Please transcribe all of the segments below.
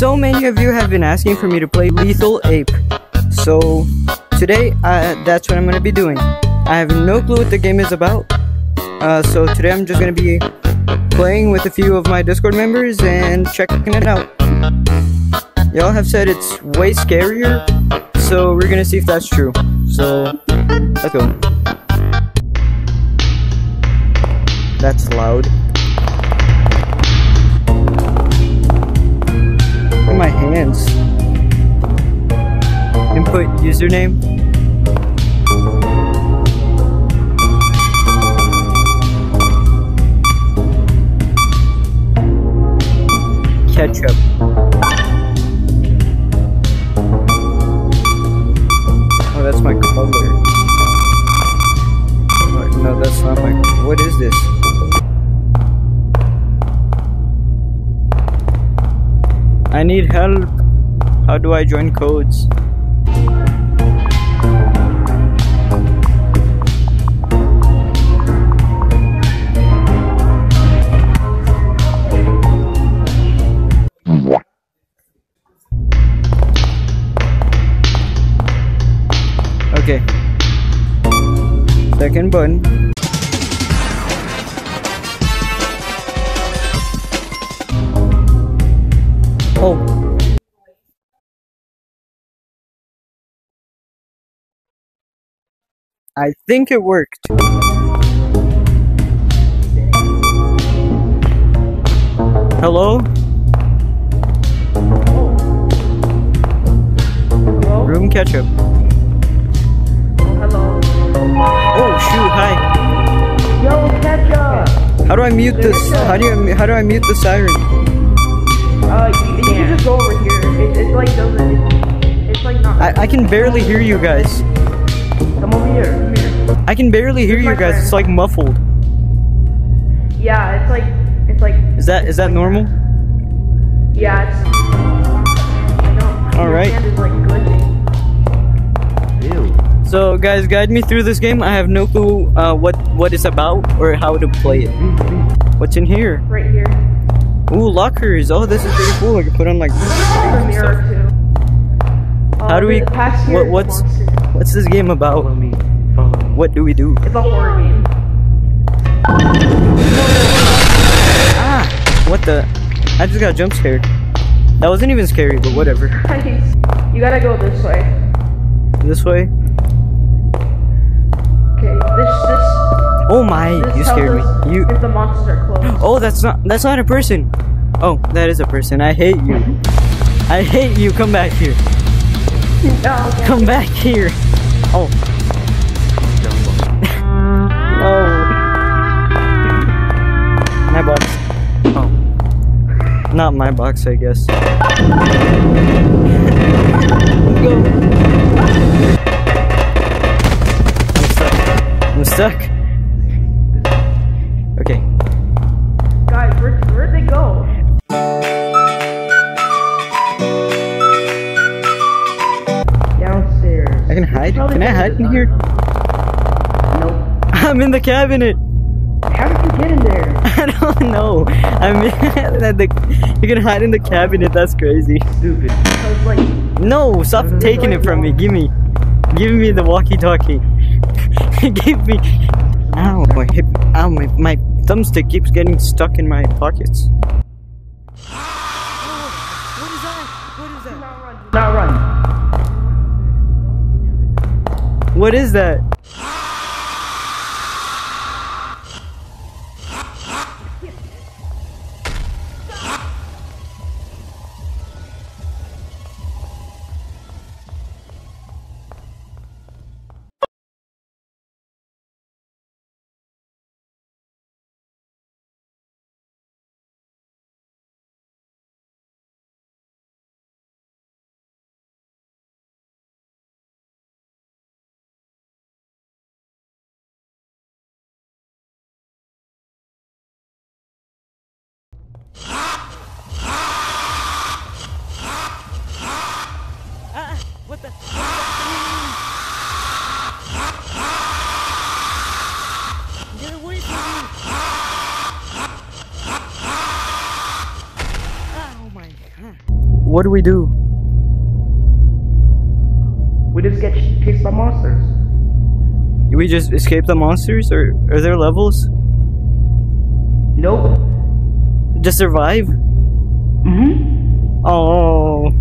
So many of you have been asking for me to play Lethal Ape. So today, that's what I'm going to be doing. I have no clue what the game is about. So today I'm just going to be playing with a few of my Discord members and checking it out. Y'all have said it's way scarier, so we're going to see if that's true. So let's go. That's loud. Where are my hands? Input username. Ketchup. Oh, that's my color. No, that's not my. What is this? I need help. How do I join codes? Okay. Second button. Oh. I think it worked. Hello? Hello? Room ketchup. Hello. Oh shoot, hi. Yo, ketchup! How do I mute this? How do I mute the siren? You just go over here. It's like doesn't. It's like not. I can barely hear you guys. Come over here. Come here. I can barely hear you guys. It's like muffled. Yeah, it's like. Is that normal? Yeah. I know. All right. Ew. So guys, guide me through this game. I have no clue what it's about or how to play it. What's in here? Right here. Ooh, lockers! Oh, this is pretty cool. I can put on like. Mirror too. How do we? What's this game about? What do we do? It's a horror game. Ah! What the? I just got jump scared. That wasn't even scary, but whatever. You gotta go this way. This way. Okay. This. Oh my! You scared me. You. If the monsters are close. Oh, that's not a person. Oh, that is a person. I hate you. I hate you. Come back here. No, okay. Come back here. Oh. Oh. My box. Oh. Not my box, I guess. Go. I'm stuck. I'm stuck. Okay. Guys, where'd they go? Downstairs. I can hide? Can I hide in here? Nope. I'm in the cabinet! How did you get in there? I don't know. I mean, you can hide in the cabinet, that's crazy. Stupid. No, stop taking it from me. Give me the walkie-talkie. Give me... Ow, my hip. Ow, my thumbstick keeps getting stuck in my pockets. What is that? What is that? Do not run. What is that? What do? We just get chased by monsters. We just escape the monsters, or are there levels? Nope. Just survive? Mm-hmm. Oh.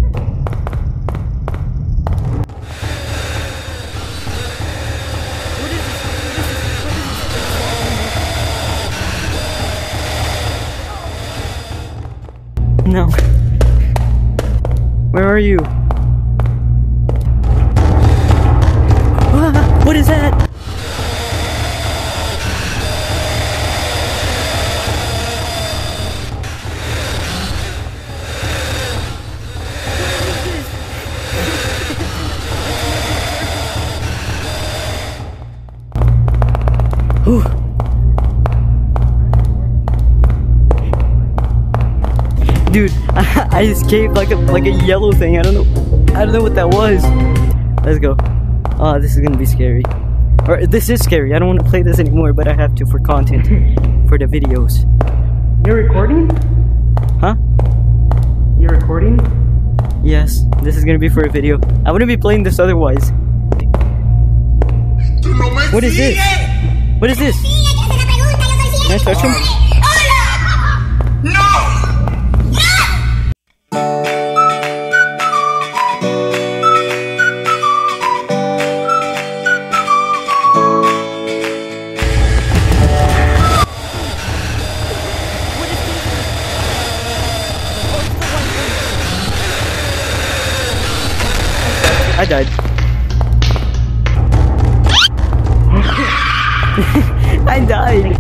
No. Where are you? Ah, what is that? Ooh. Dude, I escaped like a yellow thing. I don't know what that was. Let's go. Oh, this is gonna be scary. Or this is scary. I don't want to play this anymore, but I have to for content, for the videos. You're recording? Huh? You're recording? Yes. This is gonna be for a video. I wouldn't be playing this otherwise. What is this? What is this? Can I touch him? I died. I died.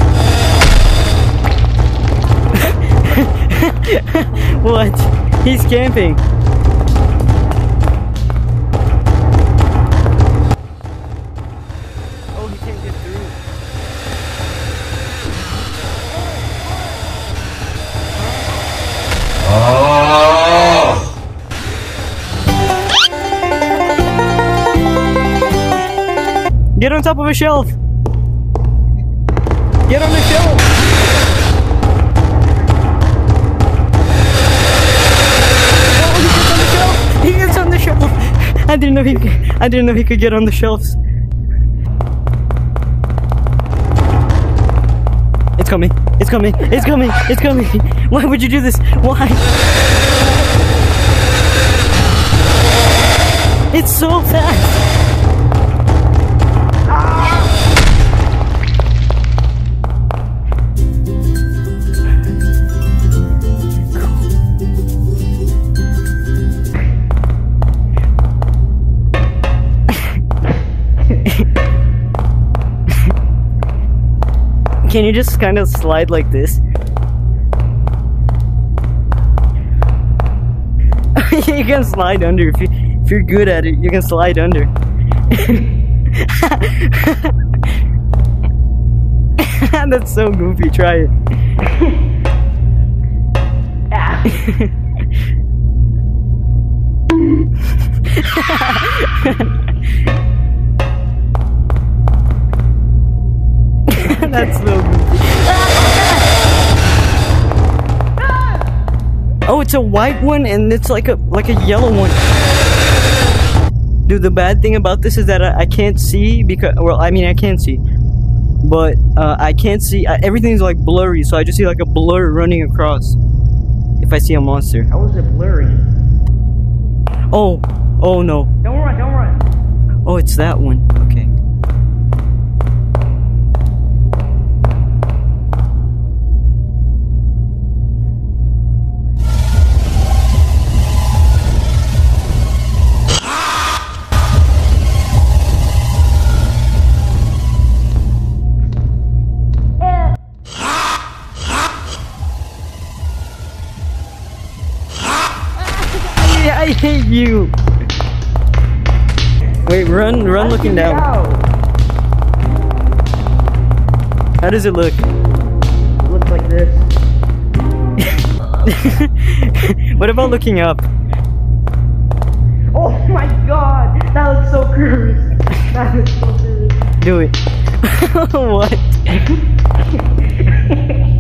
What? He's camping. Oh, he can't get through. Oh. Get on top of a shelf! Get on the shelf! Oh, he gets on the shelf! He gets on the shelf! I didn't know he could get on the shelves. It's coming! It's coming! It's coming! It's coming! Why would you do this? Why? It's so fast! Can you just kind of slide like this? You can slide under if you're good at it. You can slide under. That's so goofy. Try it. That's so goofy. Oh, it's a white one and it's like a yellow one. Dude, the bad thing about this is that I can't see because, well, I mean, I can see. But I can't see. Everything's like blurry, so I just see like a blur running across if I see a monster. How is it blurry? Oh, oh no. Don't run, don't run. Oh, it's that one. Okay. I hate you! Wait, run, run looking down. How does it look? It looks like this. What about looking up? Oh my god! That looks so cursed! That looks so cursed. Do it. What?